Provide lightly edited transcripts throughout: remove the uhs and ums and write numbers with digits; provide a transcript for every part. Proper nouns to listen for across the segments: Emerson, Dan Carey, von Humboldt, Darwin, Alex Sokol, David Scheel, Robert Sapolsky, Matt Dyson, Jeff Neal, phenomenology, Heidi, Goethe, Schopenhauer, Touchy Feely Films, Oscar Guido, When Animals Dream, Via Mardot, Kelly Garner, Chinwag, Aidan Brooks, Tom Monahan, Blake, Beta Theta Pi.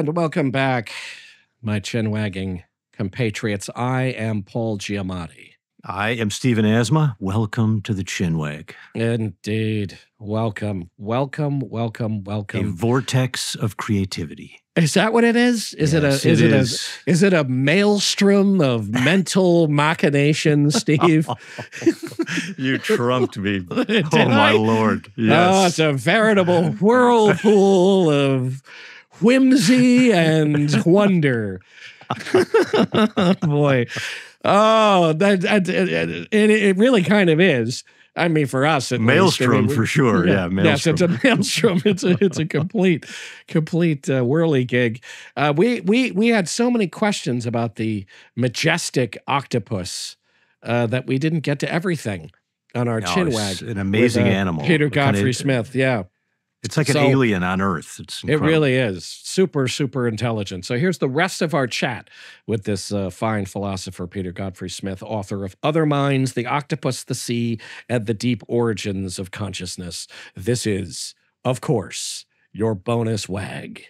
and welcome back, my chin-wagging compatriots. I am Paul Giamatti. I am Stephen Asma. Welcome to the Chinwag. Indeed. Welcome. Welcome, welcome, welcome. A vortex of creativity. Is that what it is? Is it a maelstrom of mental machinations, Steve? You trumped me. Oh, my Lord. Yes. Oh, it's a veritable whirlpool of whimsy and wonder. Boy. Oh, it really kind of is. I mean, for us, at maelstrom least, I mean, for sure. Yeah, maelstrom. Yes, it's a maelstrom. It's a complete whirligig. We had so many questions about the majestic octopus that we didn't get to everything on our Chinwag. An amazing animal, Peter Godfrey-Smith. Yeah. It's like an alien on Earth. It's incredible. It really is. Super, super intelligent. So here's the rest of our chat with this fine philosopher, Peter Godfrey-Smith, author of Other Minds, The Octopus, the Sea, and the Deep Origins of Consciousness. This is, of course, your bonus wag.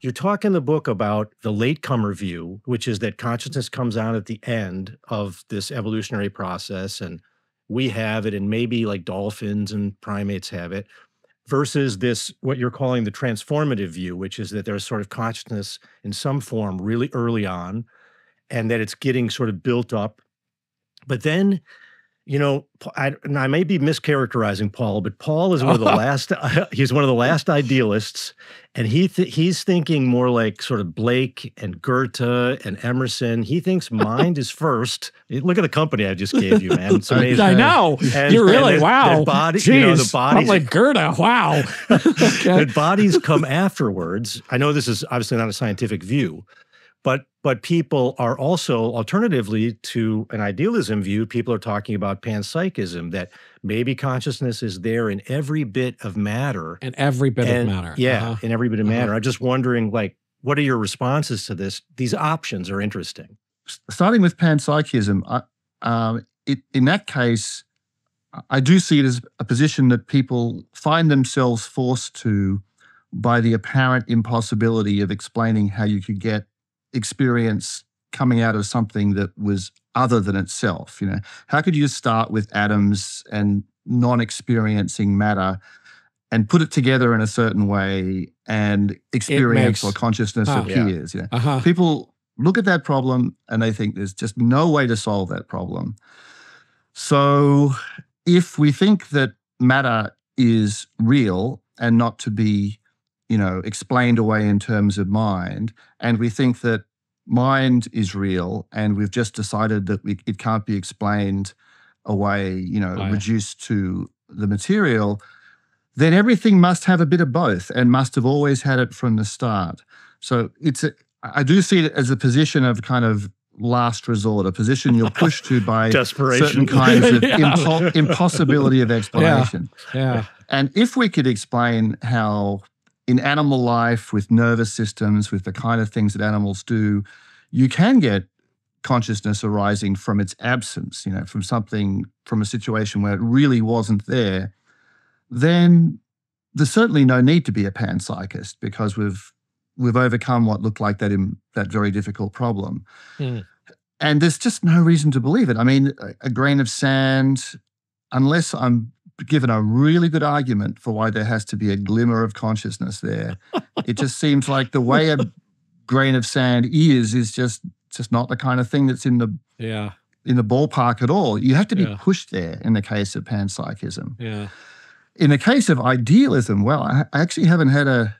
You talk in the book about the latecomer view, which is that consciousness comes out at the end of this evolutionary process, and we have it, and maybe like dolphins and primates have it, versus this, what you're calling the transformative view, which is that there's sort of consciousness in some form really early on, and that it's getting sort of built up. But then, you know, and I may be mischaracterizing Paul, but Paul is one of the last, he's one of the last idealists, and he's thinking more like sort of Blake and Goethe and Emerson. He thinks mind is first. Look at the company I just gave you, man. It's amazing. I know. Wow. I'm like Goethe, wow. The bodies come afterwards. I know this is obviously not a scientific view, But people are also, alternatively to an idealism view, people are talking about panpsychism, that maybe consciousness is there in every bit of matter. Yeah, in every bit of matter. I'm just wondering, like, what are your responses to this? These options are interesting. Starting with panpsychism, in that case, I do see it as a position that people find themselves forced to by the apparent impossibility of explaining how you could get experience coming out of something that was other than itself. You know, how could you start with atoms and non-experiencing matter and put it together in a certain way and experience or consciousness appears? Yeah. You know? People look at that problem and they think there's just no way to solve that problem. So if we think that matter is real and not to be, you know, explained away in terms of mind, and we think that mind is real and we've just decided that it can't be explained away, you know, reduced to the material, then everything must have a bit of both and must have always had it from the start. So it's I do see it as a position of kind of last resort, a position you're pushed to by certain kinds of impossibility of explanation. Yeah. And if we could explain how in animal life, with nervous systems, with the kind of things that animals do, you can get consciousness arising from its absence, you know, from something, from a situation where it really wasn't there, then there's certainly no need to be a panpsychist because we've overcome what looked like that very difficult problem. Mm. And there's just no reason to believe it. I mean, a grain of sand, unless I'm given a really good argument for why there has to be a glimmer of consciousness there. It just seems like the way a grain of sand is just not the kind of thing that's in the ballpark at all. You have to be pushed there in the case of panpsychism. Yeah. In the case of idealism, well, I actually haven't had a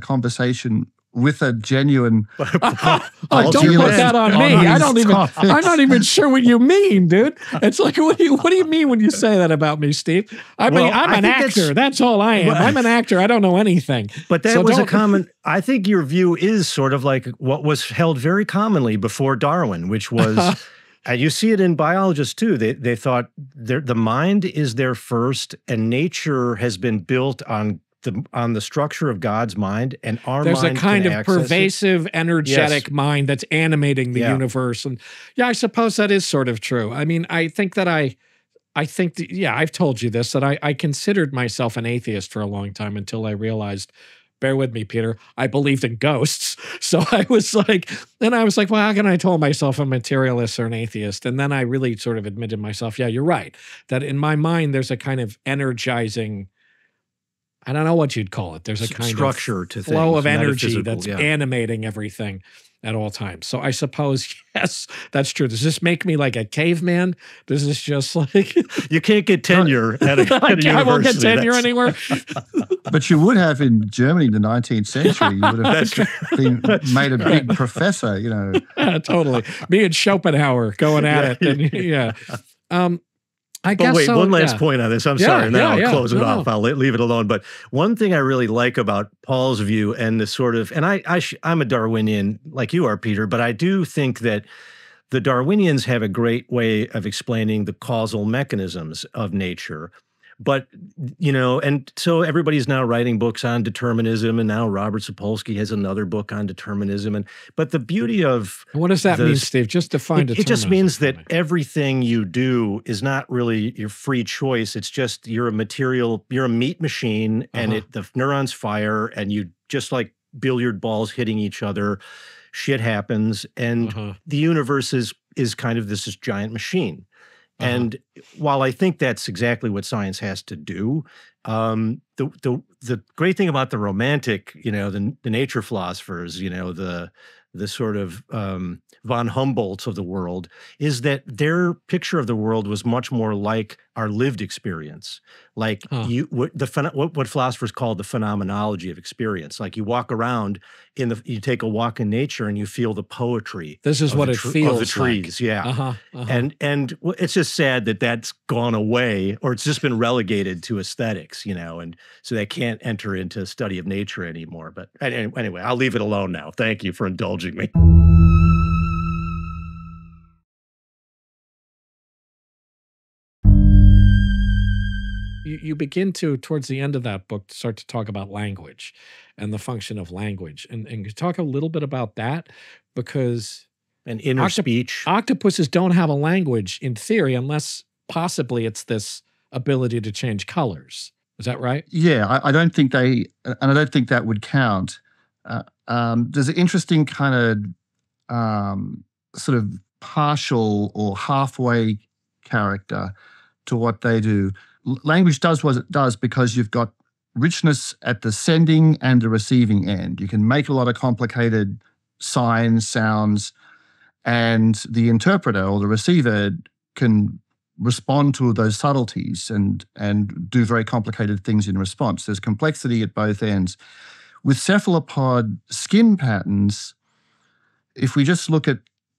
conversation with a genuine don't put that on me. I'm not even sure what you mean, dude. It's like, what do you mean when you say that about me, Steve? I'm an actor. That's all I am. I'm an actor. I don't know anything. But that was a common, I think your view is sort of like what was held very commonly before Darwin, which was, and you see it in biologists too, they thought the mind is there first and nature has been built on the structure of God's mind, and there's a kind of pervasive, energetic mind that's animating the universe. And I suppose that is sort of true. I mean, I think that I I think, that, yeah, I've told you this, that I considered myself an atheist for a long time until I realized, bear with me, Peter, I believed in ghosts. So I was like, well, how can I tell myself a materialist or an atheist? And then I really sort of admitted myself, yeah, you're right, that in my mind, there's a kind of energizing, I don't know what you'd call it. There's a kind structure of to flow things, of energy that's animating everything at all times. So I suppose, yes, that's true. Does this make me like a caveman? Does this just like... You can't get tenure at a university. I won't get tenure anywhere. But you would have in Germany in the 19th century. You would have made a big professor, you know. Yeah, totally. Me and Schopenhauer going at it. And, yeah. But wait, one last point on this. I'm sorry, and then I'll close it off. I'll leave it alone. But one thing I really like about Paul's view and the sort of, and I'm a Darwinian like you are, Peter, but I do think that the Darwinians have a great way of explaining the causal mechanisms of nature. But, you know, and so everybody's now writing books on determinism, and now Robert Sapolsky has another book on determinism. But the beauty of... What does that mean, Steve? Just define determinism. It just means that everything you do is not really your free choice. It's just you're a meat machine, and the neurons fire, and you just like billiard balls hitting each other. Shit happens, and the universe is kind of this giant machine. And while I think that's exactly what science has to do, the great thing about the romantic, you know, the nature philosophers, you know, the sort of von Humboldts of the world, is that their picture of the world was much more like our lived experience, like what philosophers call the phenomenology of experience. Like you walk around you take a walk in nature and you feel the poetry. This is what it feels of the trees, like. And it's just sad that that's gone away, or it's just been relegated to aesthetics, you know, and so they can't enter into study of nature anymore. But anyway, I'll leave it alone now. Thank you for indulging me. You begin to, towards the end of that book, start to talk about language and the function of language. And talk a little bit about that, because... And inner speech. Octopuses don't have a language, in theory, unless possibly it's this ability to change colors. Is that right? Yeah, I don't think they... And I don't think that would count. There's an interesting kind of sort of partial or halfway character to what they do. Language does what it does because you've got richness at the sending and the receiving end. You can make a lot of complicated signs, sounds, and the interpreter or the receiver can respond to those subtleties and do very complicated things in response. There's complexity at both ends. With cephalopod skin patterns, if we just look at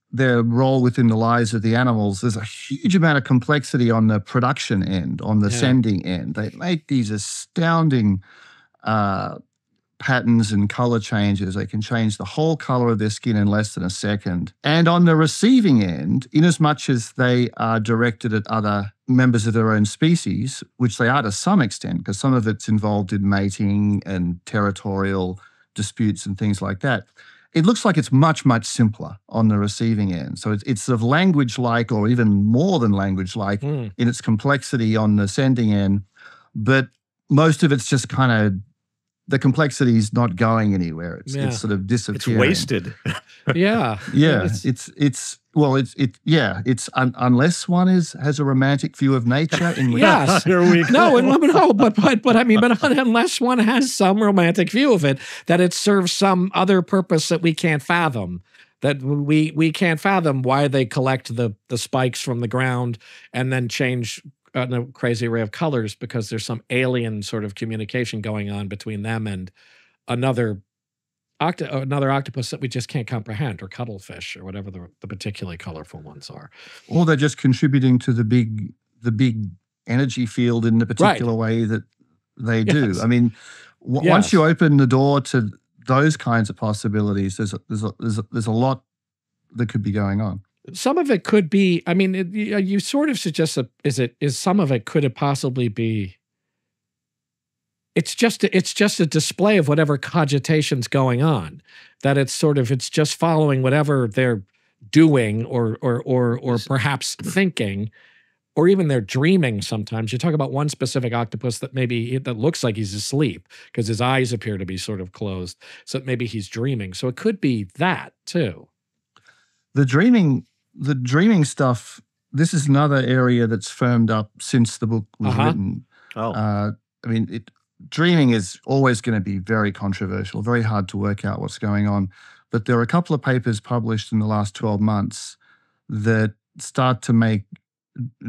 their role within the lives of the animals, there's a huge amount of complexity on the production end, on the sending end. They make these astounding patterns and color changes. They can change the whole color of their skin in less than a second. And on the receiving end, inasmuch as they are directed at other members of their own species, which they are to some extent, because some of it's involved in mating and territorial disputes and things like that, it looks like it's much, much simpler on the receiving end. So it's sort of language-like, or even more than language-like, in its complexity on the sending end. But most of it's just kind of, the complexity is not going anywhere. It's sort of disappearing. It's wasted. Yeah. Unless one has a romantic view of nature. In which yes. Here we go. But unless one has some romantic view of it, that it serves some other purpose that we can't fathom. That we can't fathom why they collect the spikes from the ground and then change a crazy array of colors, because there's some alien sort of communication going on between them and another octopus that we just can't comprehend, or cuttlefish, or whatever the particularly colorful ones are. Or they're just contributing to the big energy field in the particular way that they do. Yes. I mean, once you open the door to those kinds of possibilities, there's a lot that could be going on. Some of it could be. I mean, you sort of suggest that some of it could it possibly be? It's just a display of whatever cogitation's going on. That it's just following whatever they're doing or perhaps thinking, or even they're dreaming sometimes. You talk about one specific octopus that maybe that looks like he's asleep because his eyes appear to be sort of closed. So maybe he's dreaming. So it could be that too. The dreaming stuff, this is another area that's firmed up since the book was written. Oh. I mean, dreaming is always going to be very controversial, very hard to work out what's going on. But there are a couple of papers published in the last 12 months that start to make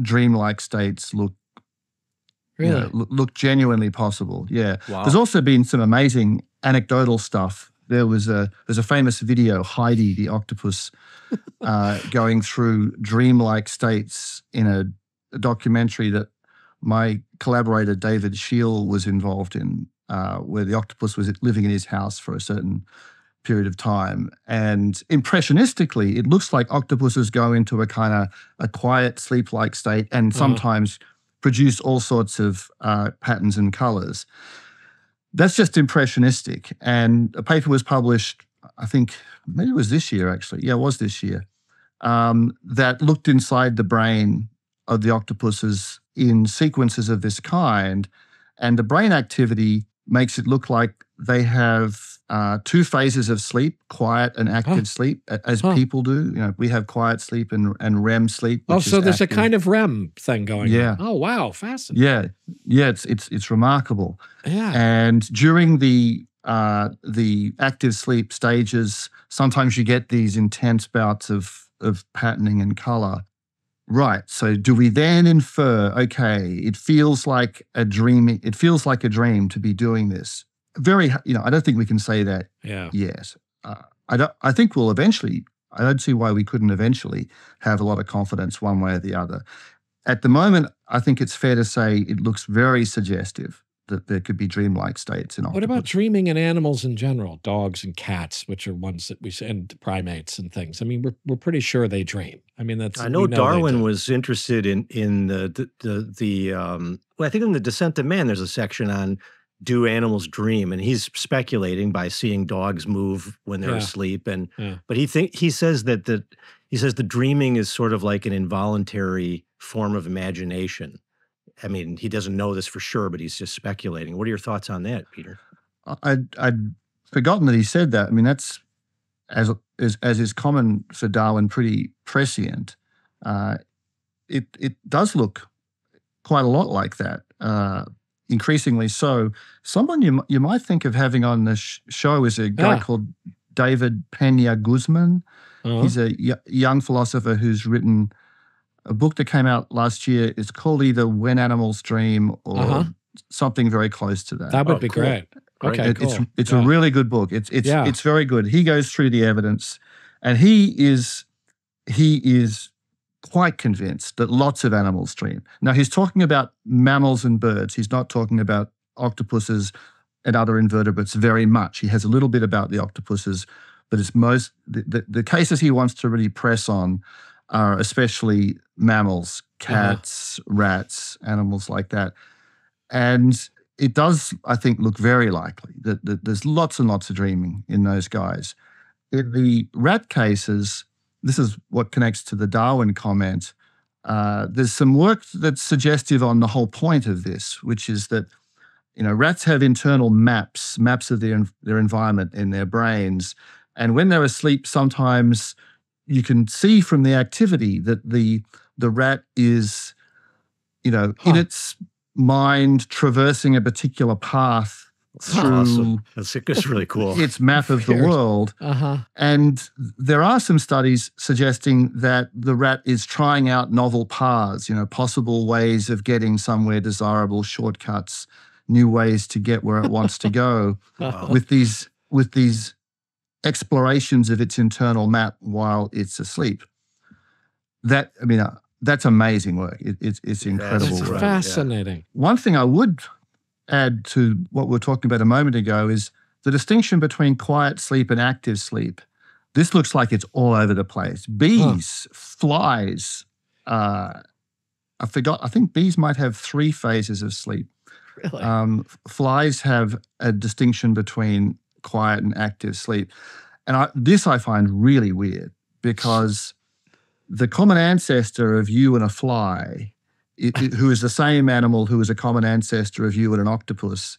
dreamlike states look really, look genuinely possible. Yeah. Wow. There's also been some amazing anecdotal stuff. There's a famous video, Heidi the octopus, going through dreamlike states in a documentary that my collaborator David Scheel was involved in, where the octopus was living in his house for a certain period of time. And impressionistically, it looks like octopuses go into a kind of a quiet sleep-like state and sometimes produce all sorts of patterns and colors. That's just impressionistic. And a paper was published, I think, maybe it was this year actually. Yeah, it was this year. That looked inside the brain of the octopuses in sequences of this kind. And the brain activity makes it look like they have two phases of sleep, quiet and active sleep, as people do. You know, we have quiet sleep and REM sleep. Oh, so there's active. A kind of REM thing going on. Oh, wow, fascinating. Yeah, it's remarkable. Yeah. And during the active sleep stages, sometimes you get these intense bouts of patterning and color. Right. So do we then infer, okay, it feels like a dream to be doing this. Very, I don't think we can say that yet. I think we'll eventually, I don't see why we couldn't eventually have a lot of confidence one way or the other. At the moment, I think it's fair to say it looks very suggestive that there could be dreamlike states in octopus. What about dreaming in animals in general? Dogs and cats, which are ones that we see, and primates and things. I mean, we're pretty sure they dream. I mean, that's I know Darwin was interested in the well, I think in the Descent of Man, there's a section on do animals dream, and he's speculating by seeing dogs move when they're asleep, and but he says the dreaming is sort of like an involuntary form of imagination. I mean, he doesn't know this for sure, but he's just speculating. What are your thoughts on that, Peter? I'd forgotten that he said that. I mean, that's, as is common for Darwin, pretty prescient. It does look quite a lot like that, increasingly so. Someone you might think of having on the show is a guy called David Pena Guzman. He's a young philosopher who's written a book that came out last year. It's called either When Animals Dream or something very close to that. That would be cool. Great. Okay, cool. It's a really good book. It's very good. He goes through the evidence, and he is quite convinced that lots of animals dream. Now, he's talking about mammals and birds. He's not talking about octopuses and other invertebrates very much. He has a little bit about the octopuses, but it's most the cases he wants to really press on are especially mammals, cats, rats, animals like that. And it does, I think, look very likely that there's lots and lots of dreaming in those guys. In the rat cases, this is what connects to the Darwin comment, there's some work that's suggestive on the whole point of this, which is that rats have internal maps of their environment in their brains. And when they're asleep, sometimes you can see from the activity that the rat is, in its mind traversing a particular path through That's really cool. Its map of the world. And there are some studies suggesting that the rat is trying out novel paths, possible ways of getting somewhere desirable, shortcuts, new ways to get where it wants to go with these explorations of its internal map while it's asleep. That, I mean, that's amazing work. It's incredible. That's work. Fascinating. Yeah. One thing I would add to what we were talking about a moment ago is the distinction between quiet sleep and active sleep. This looks like it's all over the place. Bees, flies, I think bees might have three phases of sleep. Really? Flies have a distinction between quiet and active sleep. And I find really weird, because the common ancestor of you and a fly who is the same animal, who is a common ancestor of you and an octopus,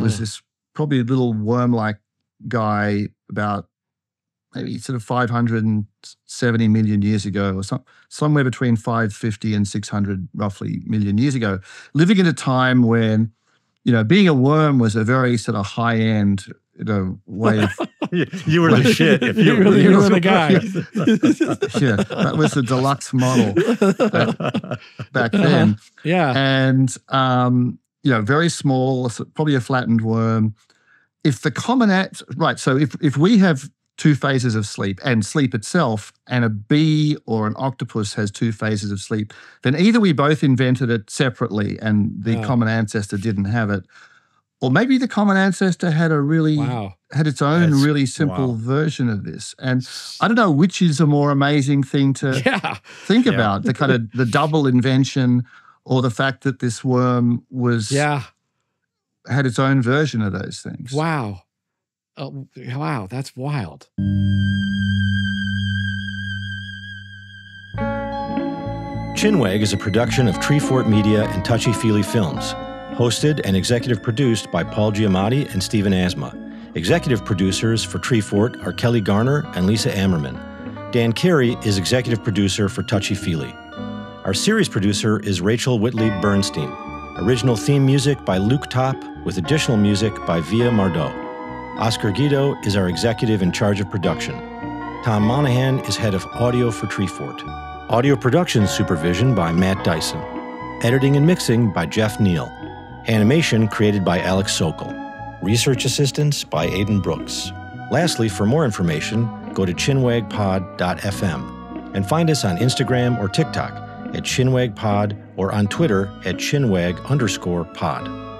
was this probably little worm-like guy about maybe sort of 570 million years ago, or somewhere between 550 and 600 roughly million years ago, living at a time when, you know, being a worm was a very sort of high-end, you know, way of... You were the shit. If you really were the guy. Yeah, that was the deluxe model back then. Yeah. And, you know, very small, probably a flattened worm. If the common... Right, so if we have two phases of sleep and sleep itself, and a bee or an octopus has two phases of sleep, then either we both invented it separately and the common ancestor didn't have it, or maybe the common ancestor had a really, had its own really simple version of this. And I don't know which is a more amazing thing to think about, the kind of the double invention or the fact that this worm was, had its own version of those things. Wow. Oh, wow, that's wild. Chinwag is a production of Treefort Media and Touchy Feely Films. Hosted and executive produced by Paul Giamatti and Stephen Asma. Executive producers for Treefort are Kelly Garner and Lisa Ammerman. Dan Carey is executive producer for Touchy Feely. Our series producer is Rachel Whitley Bernstein. Original theme music by Luke Topp, with additional music by Via Mardot. Oscar Guido is our executive in charge of production. Tom Monahan is head of audio for Treefort. Audio production supervision by Matt Dyson. Editing and mixing by Jeff Neal. Animation created by Alex Sokol. Research assistance by Aidan Brooks. Lastly, for more information, go to chinwagpod.fm and find us on Instagram or TikTok at chinwagpod or on Twitter at chinwag_pod.